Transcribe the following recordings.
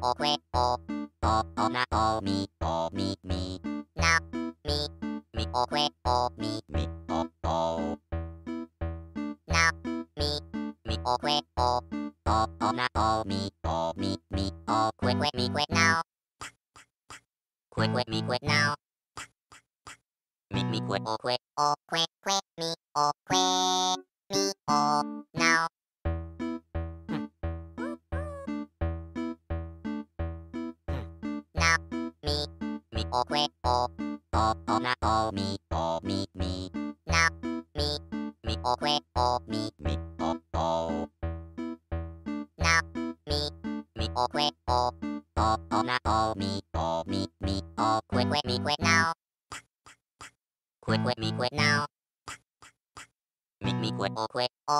o we o na o mi na mi mi o we o mi mi o na mi mi o we o na o mi o mi we now mi we now mi we o we mi o mi o now. O que o na o mi na mi mi o que o mi o na mi mi o que o na o mi o que mi que now mi que now mi que o que mi o now. O que o na o mi na mi mi o que o mi o na mi mi o que o na o mi o que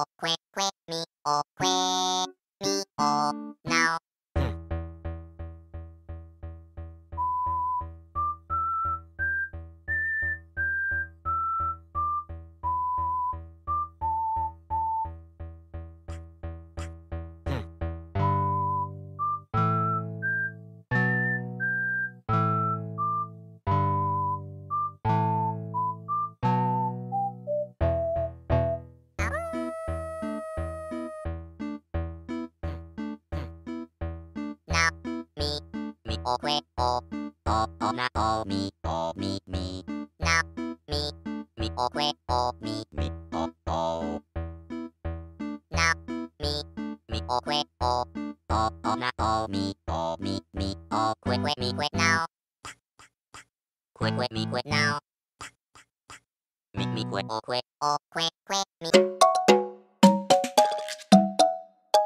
mi que now que mi que now mi que o que mi. O na mi o que mi na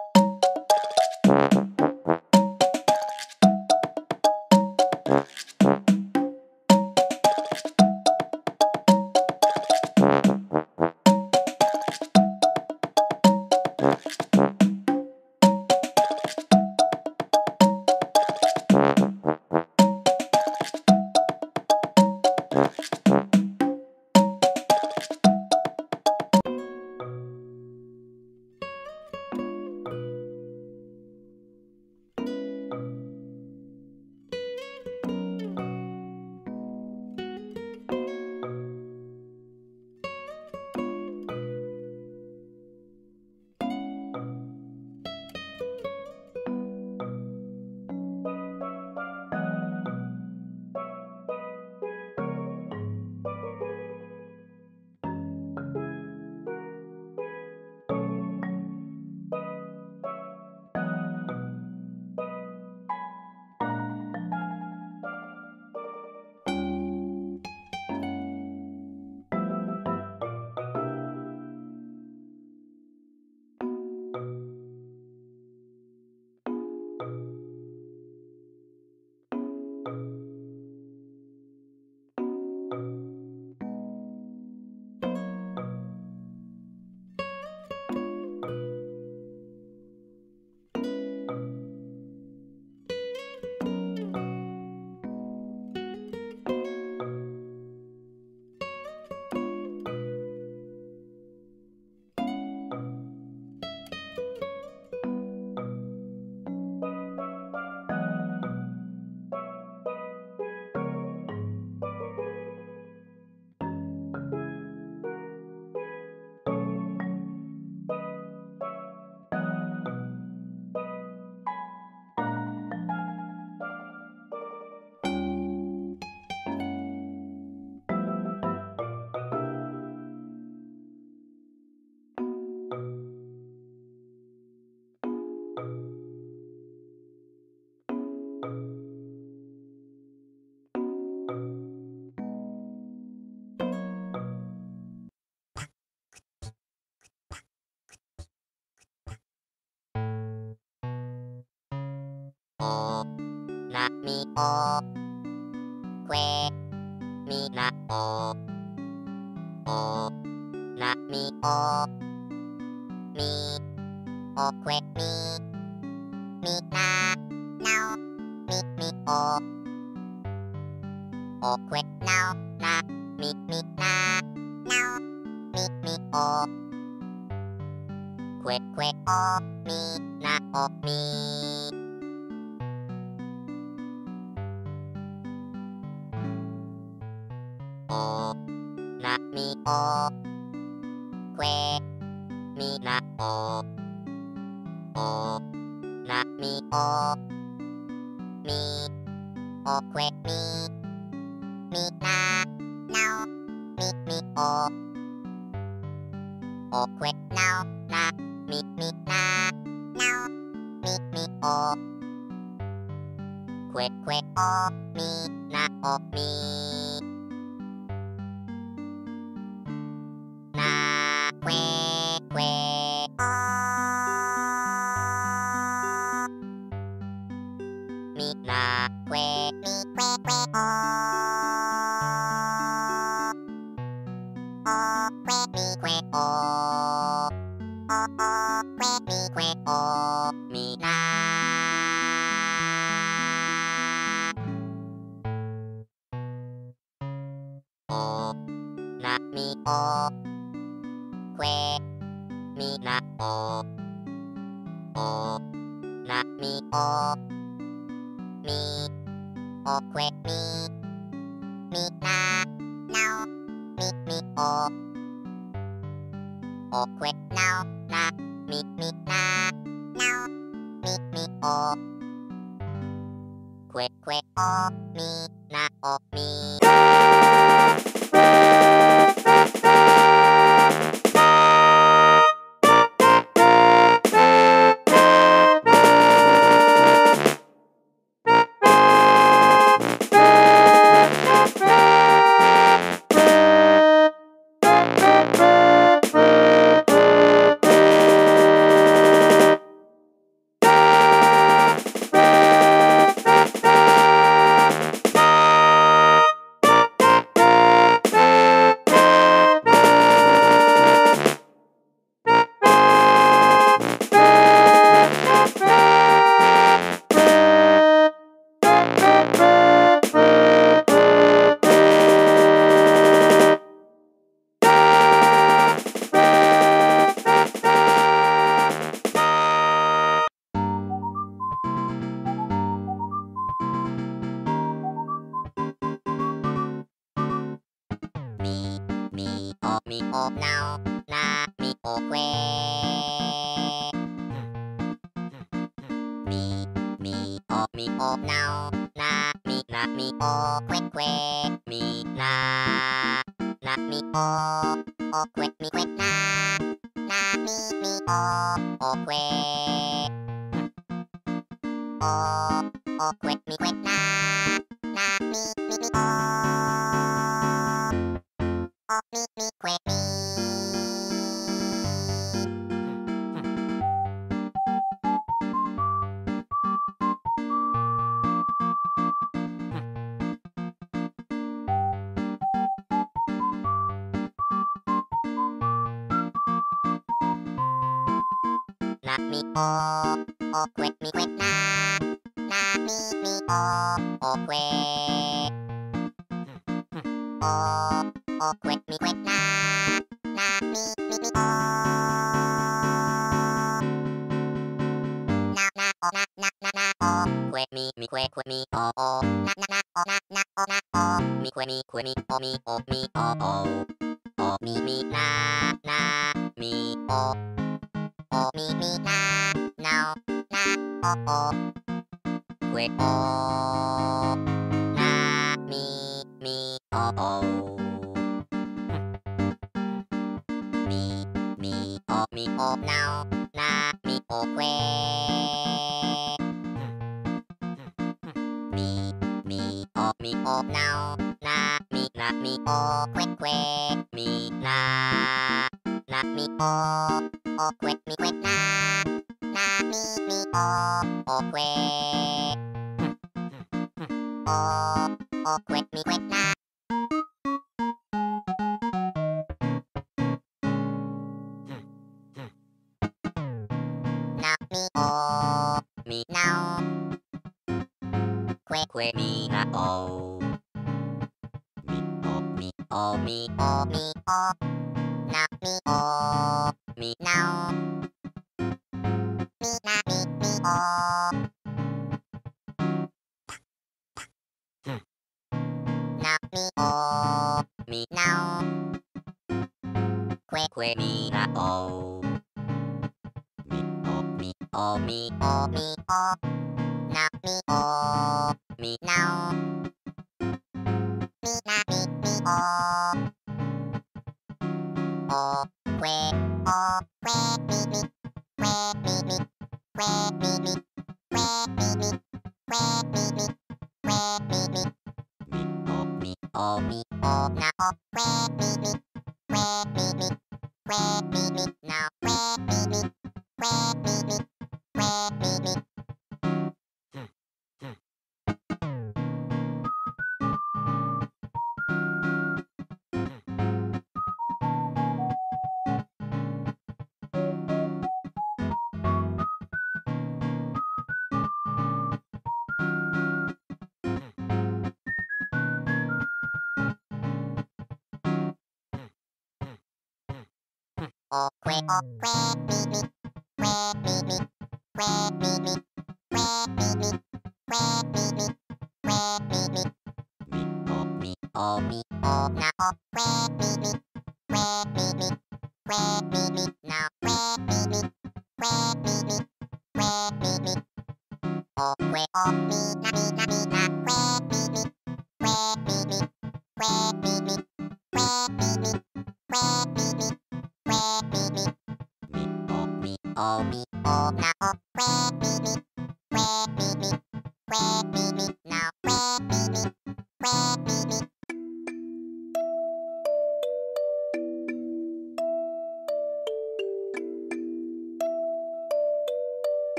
o o na mi o mi o que mi na now mi o o que now na mi na now mi o que o mi na o mi